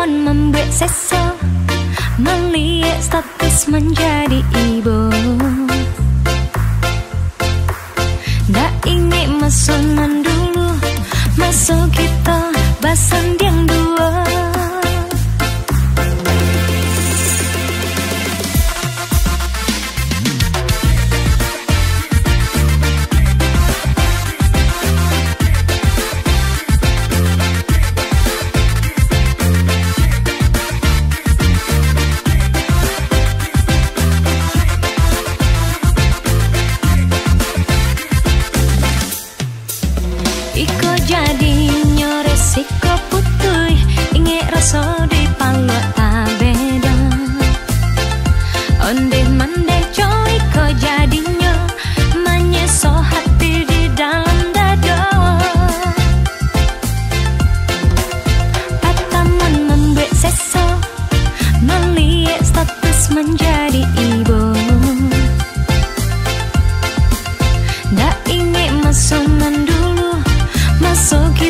Namun membuat sesal melihat status menjadi ibu. Tak ingin mesunan dulu, masuk kita basan yang dua. So cute.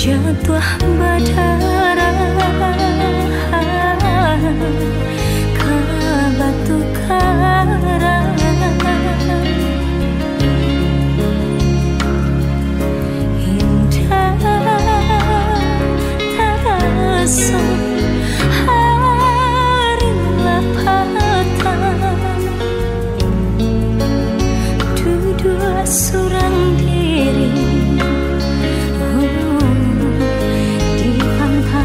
jatuh berdarah ke batu karang. Indah tak terasa hari lapatan, duduk surang diri. I'm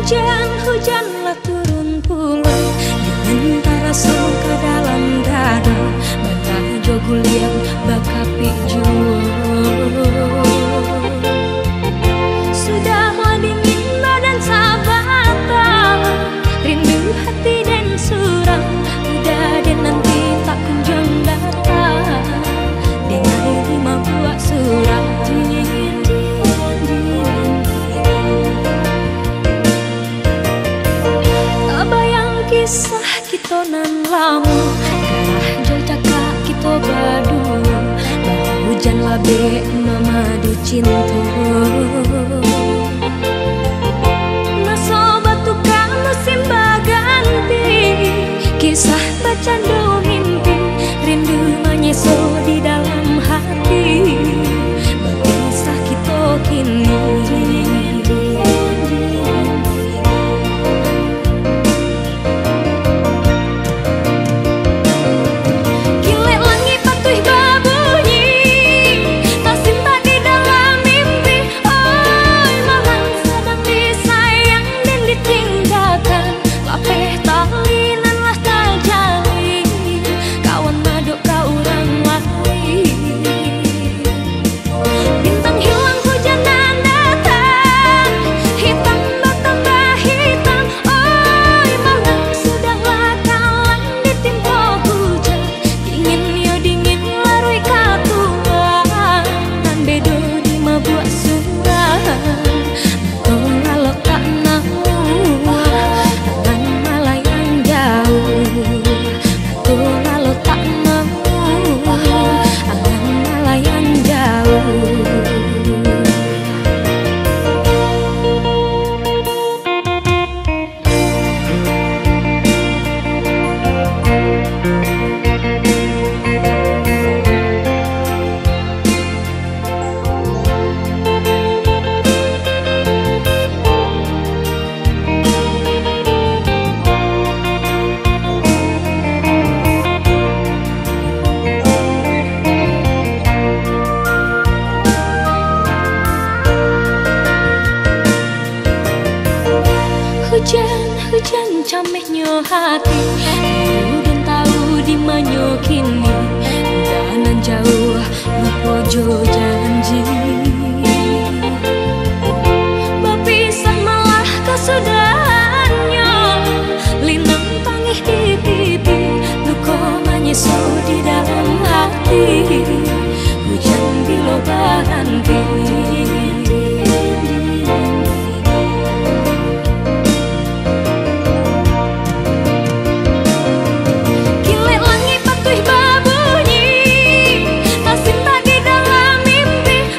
hujan-hujanlah turun pula di antara suka dalam dada mentah jogulian bakapi jua. Sudahlah dingin badan sahabat, rindu hati dan suram muda dan nanti tak kunjung datang. Dengar ini buat suram dingin. Kisah kita nan lama kalah jauh cakap kita berdua. Bawa hujan labe memadu cinta. Masa batukan musim berganti, kisah bercandu mimpi, rindu menyesal di dalam hati. Berpisah kita kini. Hujan-hujan camehnya hati, belum tahu di mana kini. Jangan jauh lupa jo janji. Berpisah malah kesudahannya, linang tangih di pipi, luka menyesal di dalam hati. Hujan bila berhenti. Langit patuh berbunyi, tak cinta di dalam mimpi.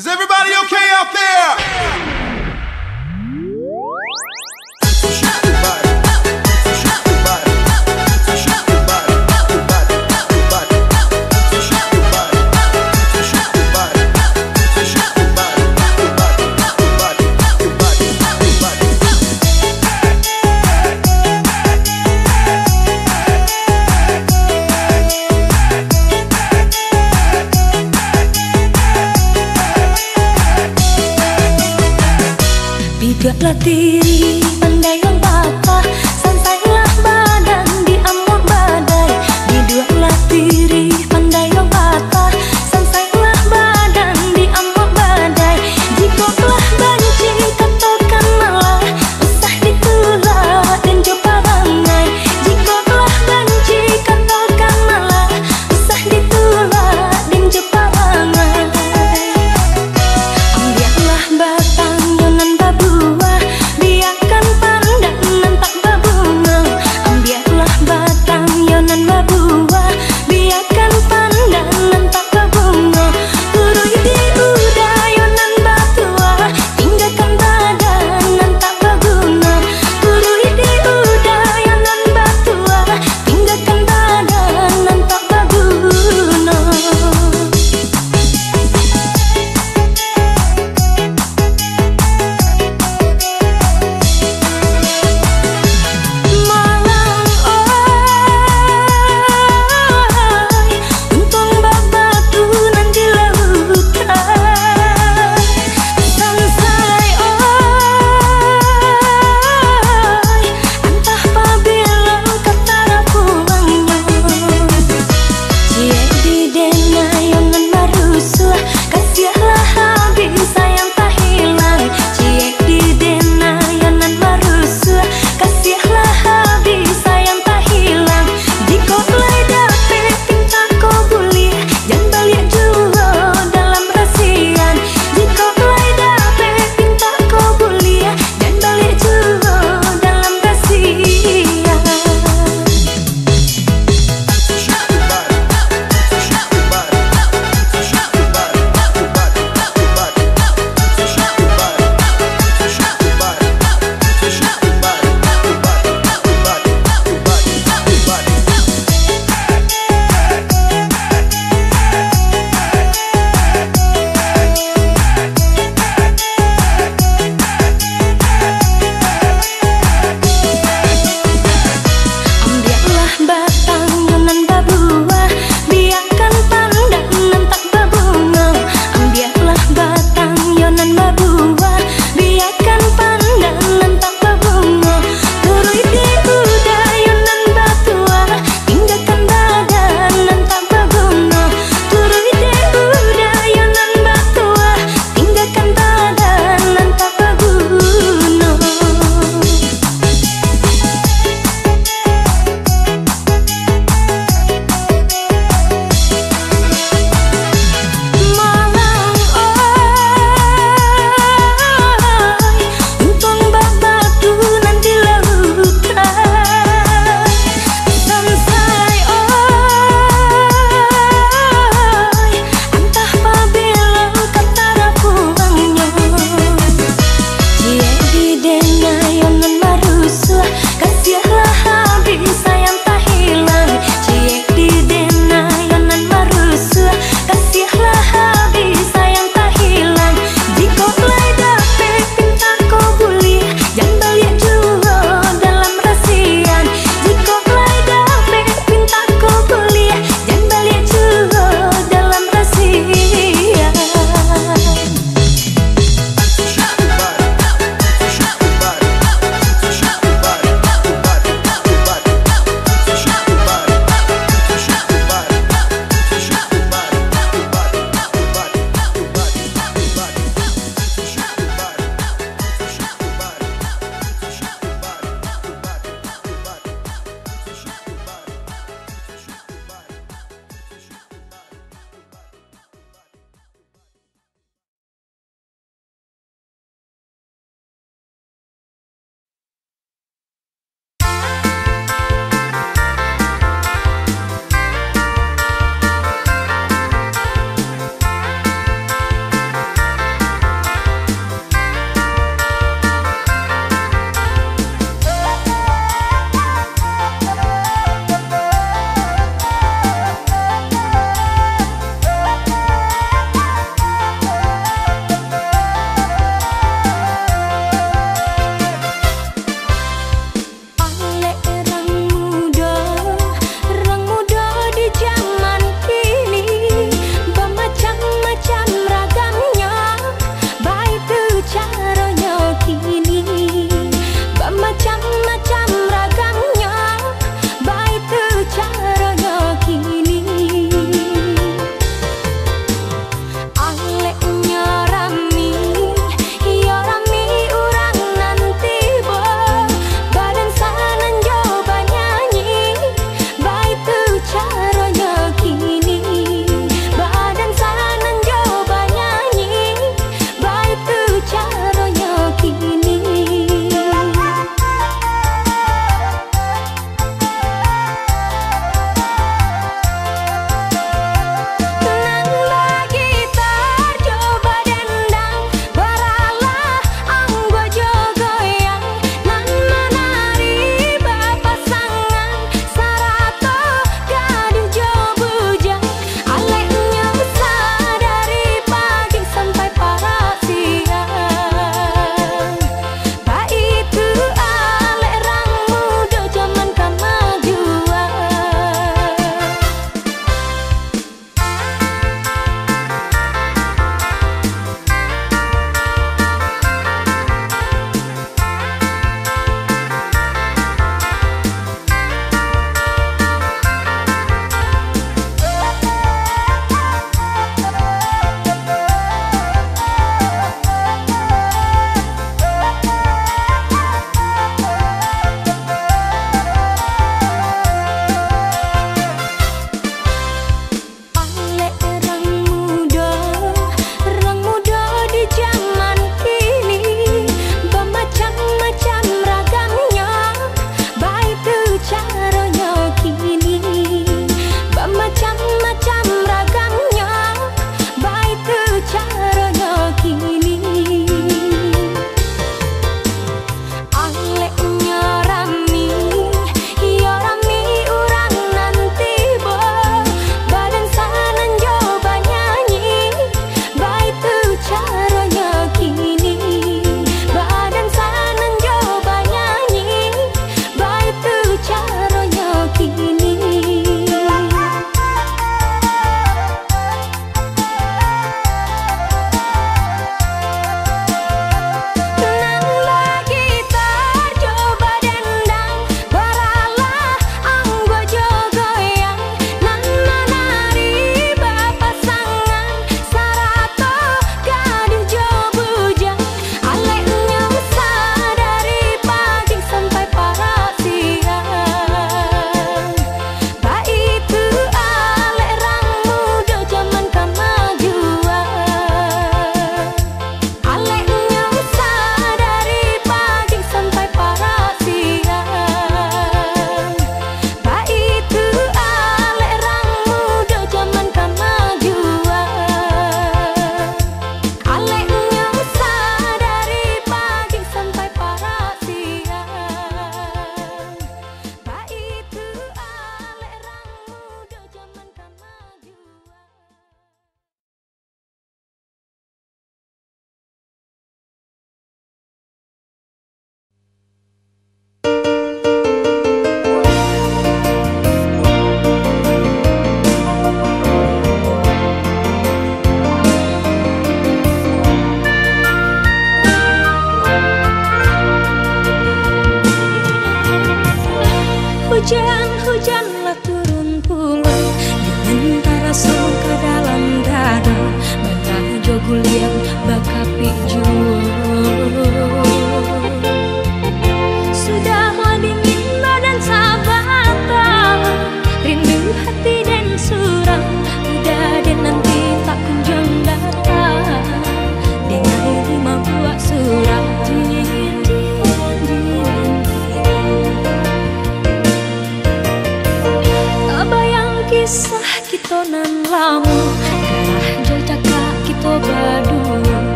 Is everybody okay out there? Tegaklah diri, pandai membantah, santailah badan di amuk badai. Diduklah diri, pandai membantah, santailah badan di amuk badai. Jikalah benci, katakan malah, usah ditolak dan coba bangai. Jikalah benci, katakan malah, usah ditolak dan coba bangai. Ambillah batang. Buah biarkan.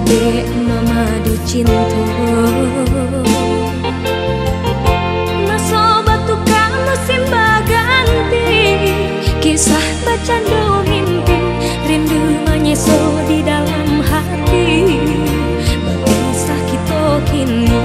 babe mamadu cinto nasoba tukang musim baganti kisah bacandu mimpi rindu menyeso di dalam hati berpisah kita kini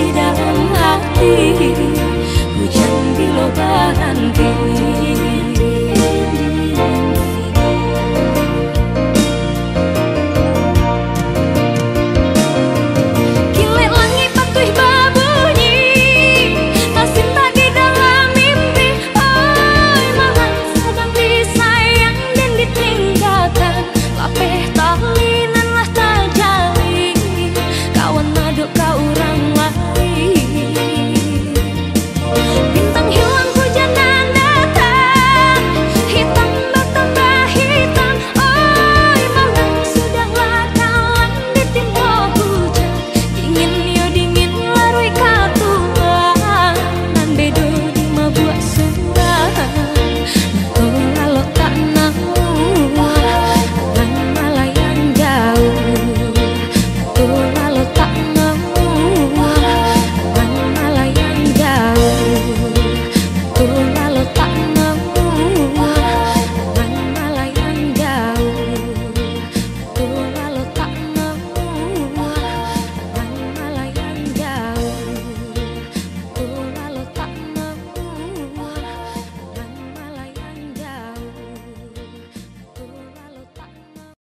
di dalam hati hujan di lobaran.